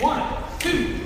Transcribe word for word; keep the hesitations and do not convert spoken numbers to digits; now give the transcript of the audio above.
One, two.